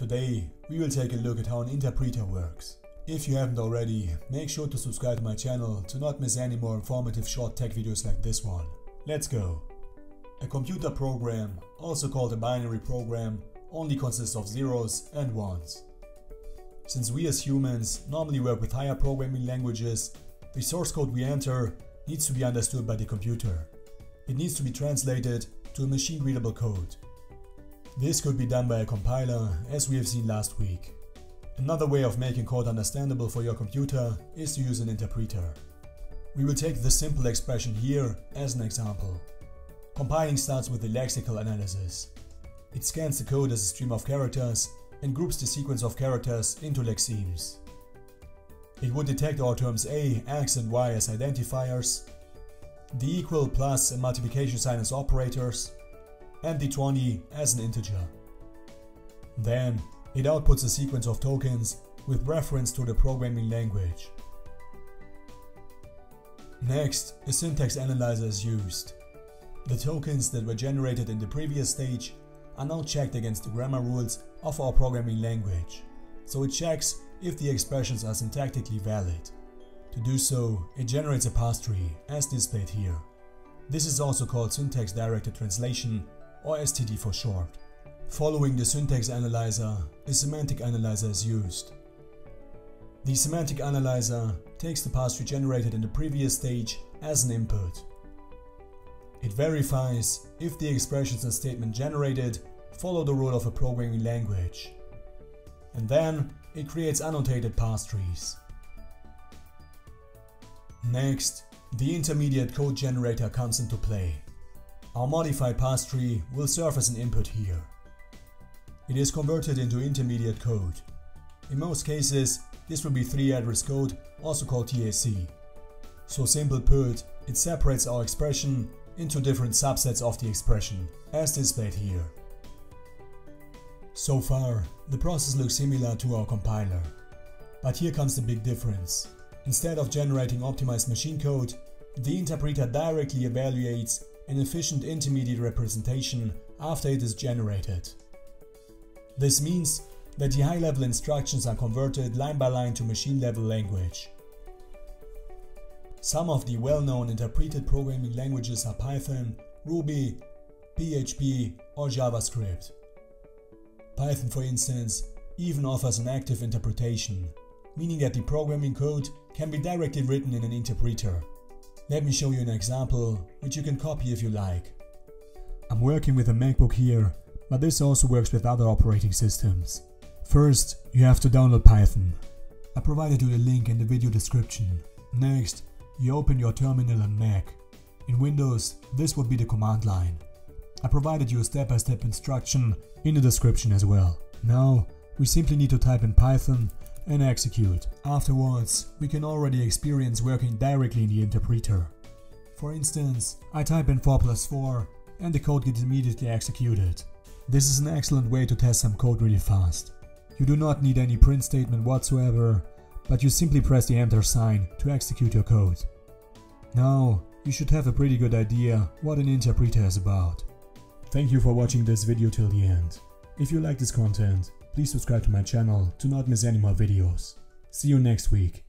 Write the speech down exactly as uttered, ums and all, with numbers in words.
Today we will take a look at how an interpreter works. If you haven't already, make sure to subscribe to my channel to not miss any more informative short tech videos like this one. Let's go! A computer program, also called a binary program, only consists of zeros and ones. Since we as humans normally work with higher programming languages, the source code we enter needs to be understood by the computer. It needs to be translated to a machine-readable code. This could be done by a compiler, as we have seen last week. Another way of making code understandable for your computer is to use an interpreter. We will take this simple expression here as an example. Compiling starts with the lexical analysis. It scans the code as a stream of characters and groups the sequence of characters into lexemes. It would detect our terms A, X and Y as identifiers, the equal, plus and multiplication sign as operators, and the twenty as an integer. Then it outputs a sequence of tokens with reference to the programming language. Next, a syntax analyzer is used. The tokens that were generated in the previous stage are now checked against the grammar rules of our programming language, so it checks if the expressions are syntactically valid. To do so, it generates a parse tree, as displayed here. This is also called syntax-directed translation, or S T D for short. Following the syntax analyzer, a semantic analyzer is used. The semantic analyzer takes the parse tree generated in the previous stage as an input. It verifies if the expressions and statement generated follow the rule of a programming language. And then it creates annotated parse trees. Next, the intermediate code generator comes into play. Our modified parse tree will serve as an input here. It is converted into intermediate code. In most cases, this will be three-address code, also called T A C. So simple put, it separates our expression into different subsets of the expression, as displayed here. So far, the process looks similar to our compiler. But here comes the big difference. Instead of generating optimized machine code, the interpreter directly evaluates an efficient intermediate representation after it is generated. This means that the high-level instructions are converted line by line to machine-level language. Some of the well-known interpreted programming languages are Python, Ruby, P H P or JavaScript. Python, for instance, even offers an active interpretation, meaning that the programming code can be directly written in an interpreter. Let me show you an example, which you can copy if you like. I'm working with a MacBook here, but this also works with other operating systems. First, you have to download Python. I provided you the link in the video description. Next, you open your terminal on Mac. In Windows, this would be the command line. I provided you a step-by-step instruction in the description as well. Now, we simply need to type in Python and execute. Afterwards, we can already experience working directly in the interpreter. For instance, I type in four plus four and the code gets immediately executed. This is an excellent way to test some code really fast. You do not need any print statement whatsoever, but you simply press the enter sign to execute your code. Now, you should have a pretty good idea what an interpreter is about. Thank you for watching this video till the end. If you like this content, please subscribe to my channel to not miss any more videos. See you next week.